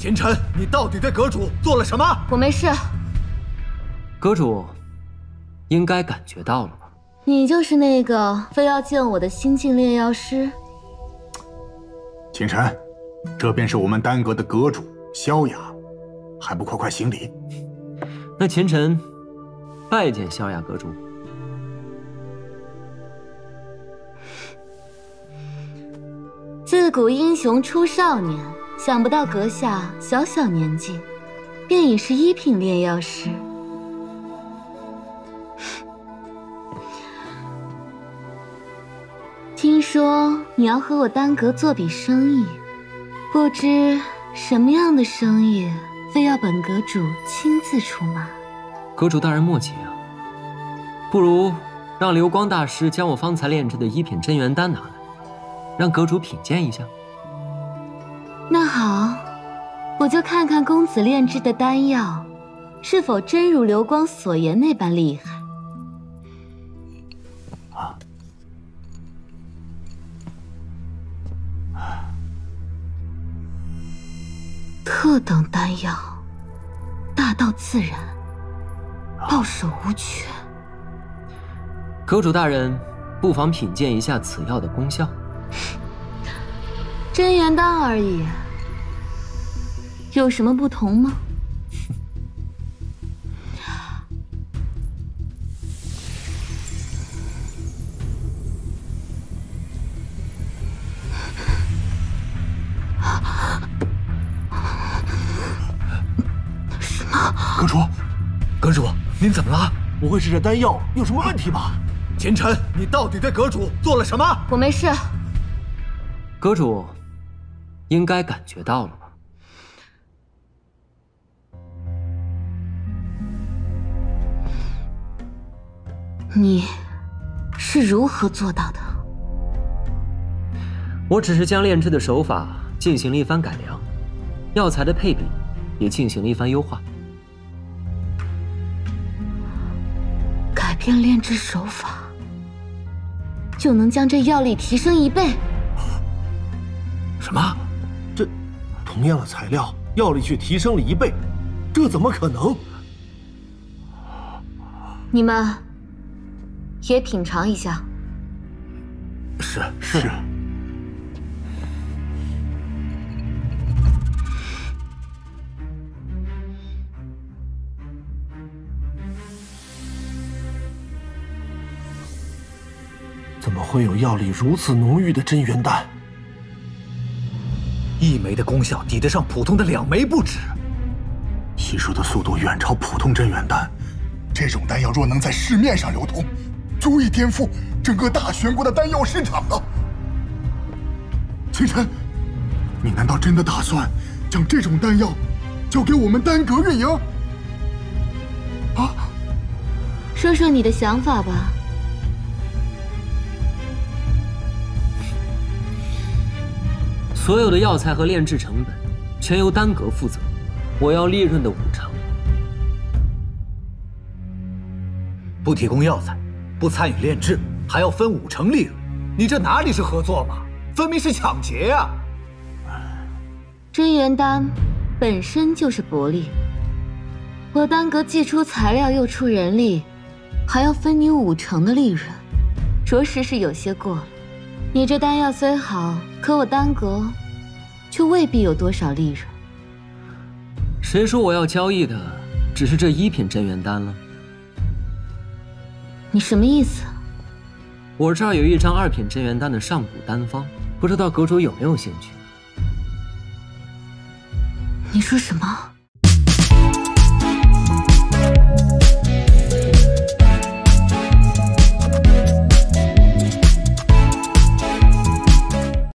秦晨，你到底对阁主做了什么？我没事。阁主应该感觉到了吧？你就是那个非要见我的新晋炼药师。秦晨，这便是我们丹阁的阁主萧雅，还不快快行礼？那秦晨拜见萧雅阁主。 自古英雄出少年，想不到阁下小小年纪，便已是一品炼药师。听说你要和我丹阁做笔生意，不知什么样的生意，非要本阁主亲自出马。阁主大人莫急啊，不如让流光大师将我方才炼制的一品真元丹拿来。 让阁主品鉴一下。那好，我就看看公子炼制的丹药，是否真如流光所言那般厉害。啊！特等丹药，大道自然，报手无缺。阁主大人，不妨品鉴一下此药的功效。 真元丹而已，有什么不同吗？什么？阁主，阁主，您怎么了？不会是这丹药有什么问题吧？秦晨，你到底对阁主做了什么？我没事。 阁主应该感觉到了吧？你是如何做到的？我只是将炼制的手法进行了一番改良，药材的配比也进行了一番优化。改变炼制手法，就能将这药力提升一倍？ 什么？这同样的材料，药力却提升了一倍，这怎么可能？你们也品尝一下。是。怎么会有药力如此浓郁的真元丹？ 一枚的功效抵得上普通的2枚不止，吸收的速度远超普通真元丹。这种丹药若能在市面上流通，足以颠覆整个大玄国的丹药市场了。秦晨，你难道真的打算将这种丹药交给我们丹阁运营？啊？说说你的想法吧。 所有的药材和炼制成本全由丹阁负责，我要利润的5成。不提供药材，不参与炼制，还要分5成利润，你这哪里是合作嘛？分明是抢劫呀！真元丹本身就是薄利，我丹阁既出材料又出人力，还要分你5成的利润，着实是有些过了。 你这丹药虽好，可我丹阁却未必有多少利润。谁说我要交易的只是这1品真元丹了？你什么意思？我这儿有一张2品真元丹的上古丹方，不知道阁主有没有兴趣？你说什么？